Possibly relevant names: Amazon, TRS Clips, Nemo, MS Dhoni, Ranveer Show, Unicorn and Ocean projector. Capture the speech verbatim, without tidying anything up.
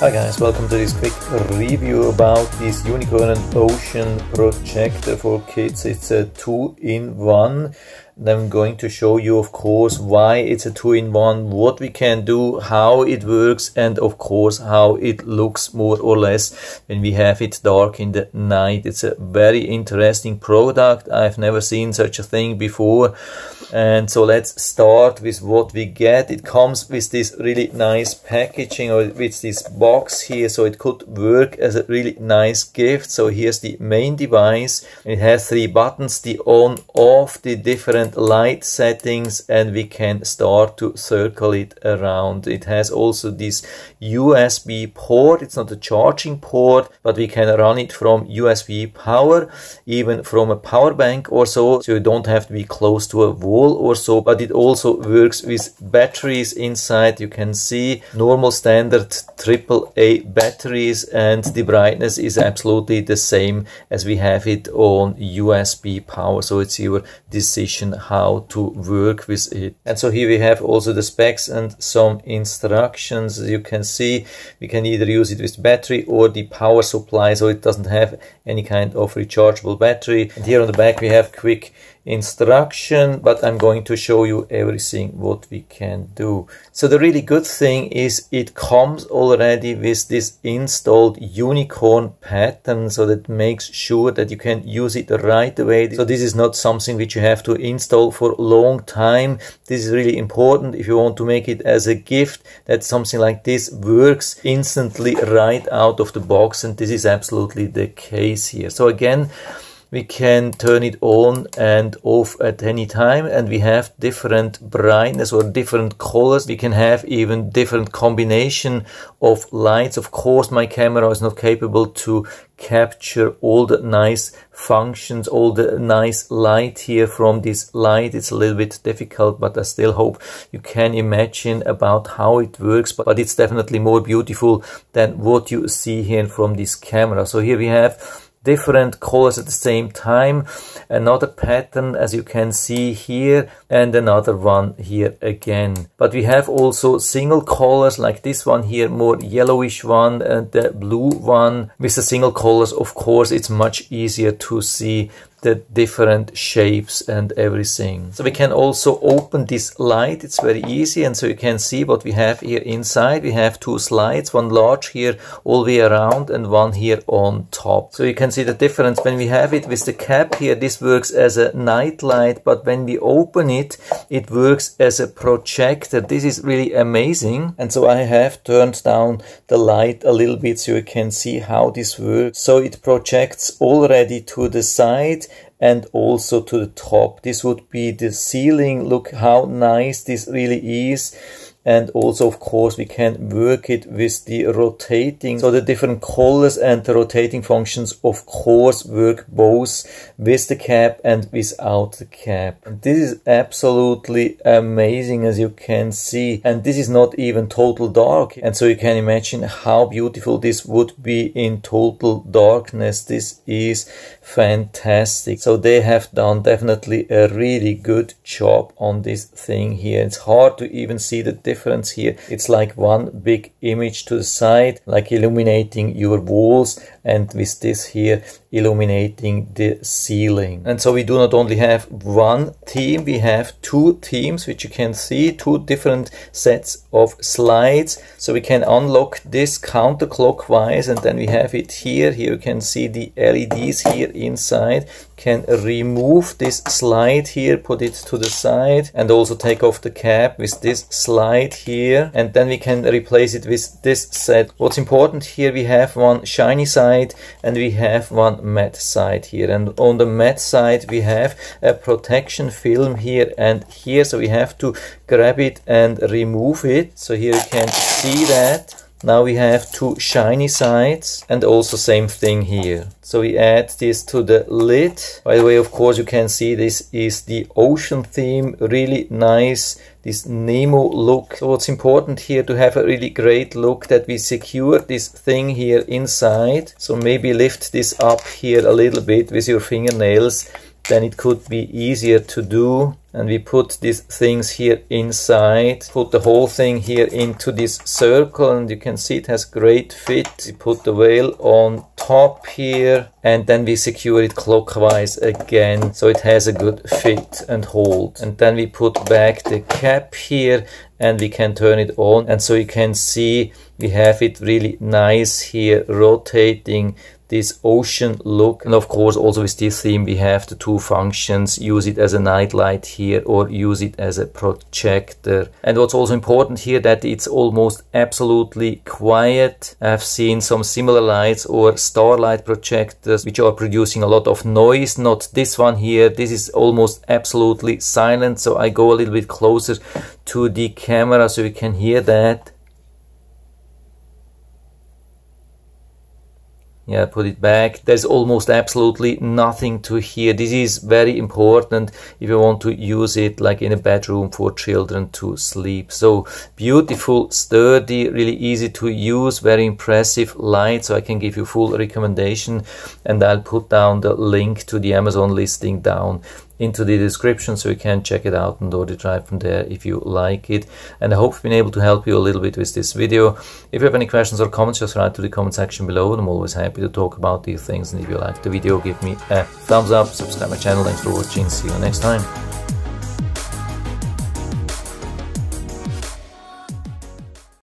Hi guys, welcome to this quick review about this Unicorn and Ocean projector for kids. It's a two in one. I'm going to show you, of course, why it's a two in one, what we can do, how it works, and of course how it looks more or less when we have it dark in the night. It's a very interesting product. I've never seen such a thing before. And so let's start with what we get. It comes with this really nice packaging, or with this box here, so it could work as a really nice gift. So here's the main device. It has three buttons, the on, off, the different light settings, and we can start to circle it around. It has also this U S B port. It's not a charging port, but we can run it from U S B power, even from a power bank or so, so you don't have to be close to a wall or so. But it also works with batteries inside. You can see normal, standard, triple A batteries, and the brightness is absolutely the same as we have it on U S B power, so it's your decision how to work with it. And so here we have also the specs and some instructions. As you can see, we can either use it with battery or the power supply, so it doesn't have any kind of rechargeable battery. And here on the back we have quick instruction, but I'm going to show you everything what we can do. So the really good thing is it comes already with this installed unicorn pattern, so that makes sure that you can use it right away. So this is not something which you have to install for a long time. This is really important if you want to make it as a gift, that something like this works instantly right out of the box, and this is absolutely the case here. So again, we can turn it on and off at any time, and we have different brightness or different colors. We can have even different combination of lights. Of course, my camera is not capable to capture all the nice functions, all the nice light here from this light. It's a little bit difficult, but I still hope you can imagine about how it works. But it's definitely more beautiful than what you see here from this camera. So here we have different colors at the same time, another pattern as you can see here, and another one here again. But we have also single colors like this one here, more yellowish one, and the blue one. With the single colors, of course, it's much easier to see the different shapes and everything. So we can also open this light. It's very easy, and so you can see what we have here inside. We have two slides, one large here all the way around and one here on top. So you can see the difference when we have it with the cap here. This works as a night light, but when we open it, it works as a projector. This is really amazing. And so I have turned down the light a little bit so you can see how this works. So it projects already to the side and also to the top. This would be the ceiling. Look how nice this really is. And also, of course, we can work it with the rotating. So the different colors and the rotating functions, of course, work both with the cap and without the cap. This is absolutely amazing, as you can see. And this is not even total dark. And so you can imagine how beautiful this would be in total darkness. This is fantastic. So they have done definitely a really good job on this thing here. It's hard to even see the difference difference here. It's like one big image to the side, like illuminating your walls, and with this here illuminating the ceiling. And so we do not only have one theme, we have two themes, which you can see, two different sets of slides. So we can unlock this counterclockwise, and then we have it here. Here you can see the L E Ds here inside. Can remove this slide here, put it to the side, and also take off the cap with this slide here, and then we can replace it with this set. What's important here, we have one shiny side and we have one matte side here, and on the matte side we have a protection film here and here, so we have to grab it and remove it. So here you can see that. Now we have two shiny sides, and also same thing here. So we add this to the lid. By the way, of course, you can see this is the ocean theme, really nice, this Nemo look. So what's important here, to have a really great look, that we secure this thing here inside. So maybe lift this up here a little bit with your fingernails, then it could be easier to do. And we put these things here inside, put the whole thing here into this circle, and you can see it has great fit. We put the whale on top here, and then we secure it clockwise again, so it has a good fit and hold. And then we put back the cap here, and we can turn it on, and so you can see we have it really nice here, rotating this ocean look. And of course also with this theme we have the two functions, use it as a night light here or use it as a projector. And what's also important here, that it's almost absolutely quiet. I've seen some similar lights or starlight projectors which are producing a lot of noise. Not this one here. This is almost absolutely silent. So I go a little bit closer to the camera so we can hear that. Yeah, put it back. There's almost absolutely nothing to hear. This is very important if you want to use it like in a bedroom for children to sleep. So beautiful, sturdy, really easy to use, very impressive light. So I can give you full recommendation, and I'll put down the link to the Amazon listing down into the description so you can check it out and order it right from there if you like it. And I hope I've been able to help you a little bit with this video. If you have any questions or comments, just write to the comment section below, and I'm always happy to talk about these things. And if you like the video, give me a thumbs up, subscribe my channel. Thanks for watching, see you next time.